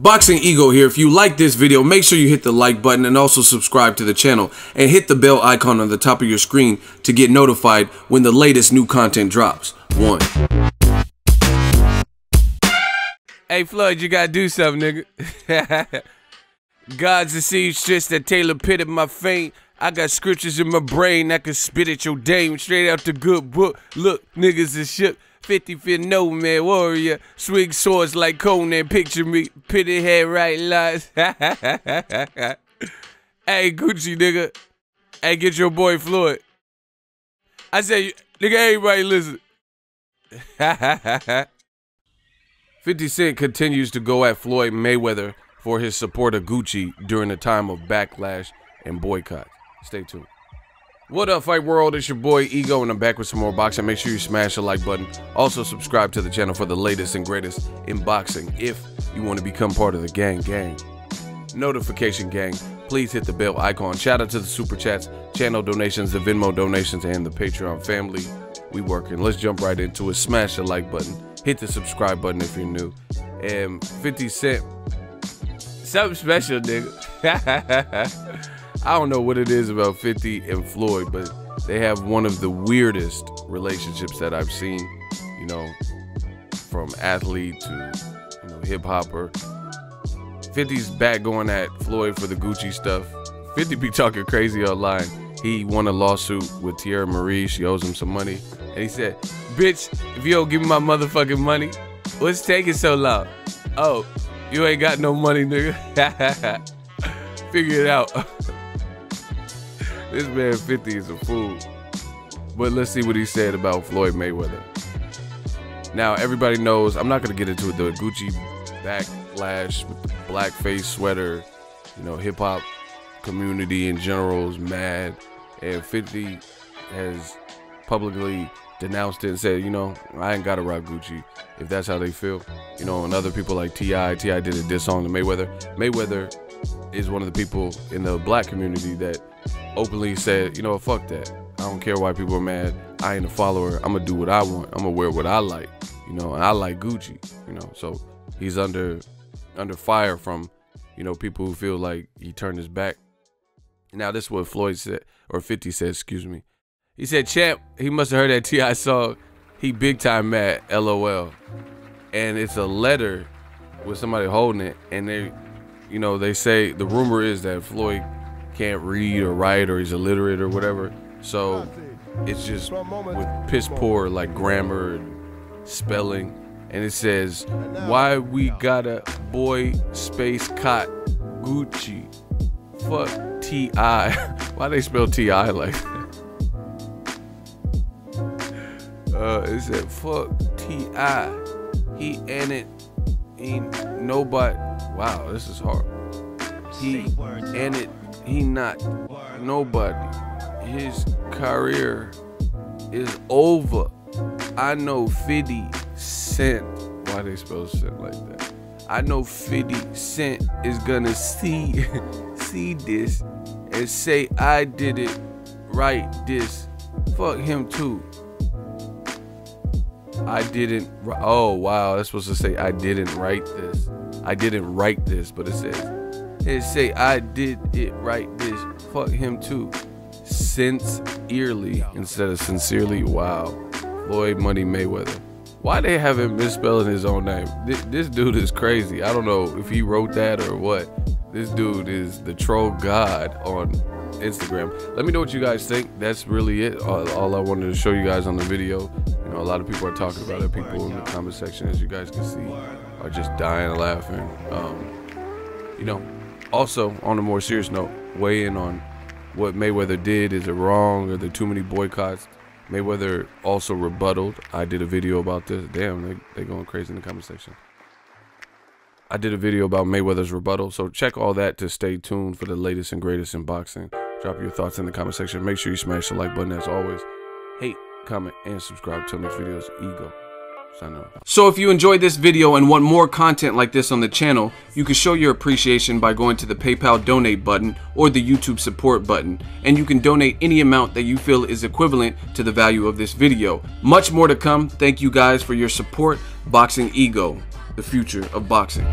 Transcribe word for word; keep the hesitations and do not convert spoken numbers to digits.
Boxing Ego here. If you like this video, make sure you hit the like button and also subscribe to the channel and hit the bell icon on the top of your screen to get notified when the latest new content drops. One. Hey Floyd, you gotta do something, nigga. God's deceived stress that Taylor pitted my faint. I got scriptures in my brain that can spit at your dame straight out the good book. Look, niggas is shook. fifty-fifth no man warrior, swig swords like Conan, picture me, pitted head right lies. Hey Gucci nigga, hey get your boy Floyd. I say nigga everybody listen. fifty Cent continues to go at Floyd Mayweather for his support of Gucci during a time of backlash and boycott. Stay tuned. What up, Fight World? It's your boy Ego, and I'm back with some more boxing. Make sure you smash the like button. Also, subscribe to the channel for the latest and greatest in boxing. If you want to become part of the gang, gang, notification gang, please hit the bell icon. Shout out to the Super Chats, channel donations, the Venmo donations, and the Patreon family. We working. Let's jump right into it. Smash the like button. Hit the subscribe button if you're new. And fifty Cent. Something special, nigga. I don't know what it is about fifty and Floyd, but they have one of the weirdest relationships that I've seen, you know, from athlete to, you know, hip hopper. fifty's back going at Floyd for the Gucci stuff. fifty be talking crazy online. He won a lawsuit with Tierra Marie. She owes him some money. And he said, bitch, if you don't give me my motherfucking money, what's taking so long? Oh, you ain't got no money, nigga. Figure it out. This man fifty is a fool. But let's see what he said about Floyd Mayweather. Now, everybody knows, I'm not going to get into it, the Gucci backlash with the blackface sweater. You know, hip-hop community in general is mad. And fifty has publicly denounced it and said, you know, I ain't got to rock Gucci if that's how they feel. You know, and other people like T I T I did a diss song to Mayweather. Mayweather is one of the people in the black community that openly said, you know, fuck that. I don't care why people are mad. I ain't a follower. I'm going to do what I want. I'm going to wear what I like, you know, and I like Gucci, you know. So he's under under fire from, you know, people who feel like he turned his back. Now, this is what Floyd said, or fifty said, excuse me. He said, champ, he must have heard that T I song. He big time mad, L O L. And it's a letter with somebody holding it. And they, you know, they say the rumor is that Floyd can't read or write, or he's illiterate or whatever, so it's just with piss poor like grammar and spelling. And it says, why we gotta boy space cot Gucci, fuck T I Why they spell T I like that? Uh it said, fuck T I He and it ain't nobody. Wow, this is hard. He and it, he not nobody. His career is over. I know fifty Cent. Why they spell Cent like that? I know fifty Cent is gonna see see this and say I did it right. This, fuck him too. I didn't. Oh wow, that's supposed to say I didn't write this. I didn't write this, but it says, and say I did it right this, fuck him too. Sincerely instead of sincerely. Wow. Floyd Money Mayweather. Why they have him misspelling his own name? This, this dude is crazy. I don't know if he wrote that or what. This dude is the troll god on Instagram. Let me know what you guys think. That's really it. All, all I wanted to show you guys on the video. You know, a lot of people are talking about it. People in the comment section, as you guys can see, are just dying laughing. Um, you know. Also, on a more serious note, weigh in on what Mayweather did. Is it wrong? Are there too many boycotts? Mayweather also rebutted. I did a video about this. Damn, they, they going crazy in the comment section. I did a video about Mayweather's rebuttal. So check all that to stay tuned for the latest and greatest in boxing. Drop your thoughts in the comment section. Make sure you smash the like button as always. Hate, comment, and subscribe. Till next video, it's Ego. So if you enjoyed this video and want more content like this on the channel, you can show your appreciation by going to the PayPal donate button or the YouTube support button, and you can donate any amount that you feel is equivalent to the value of this video. Much more to come. Thank you guys for your support. Boxing Ego, the future of boxing.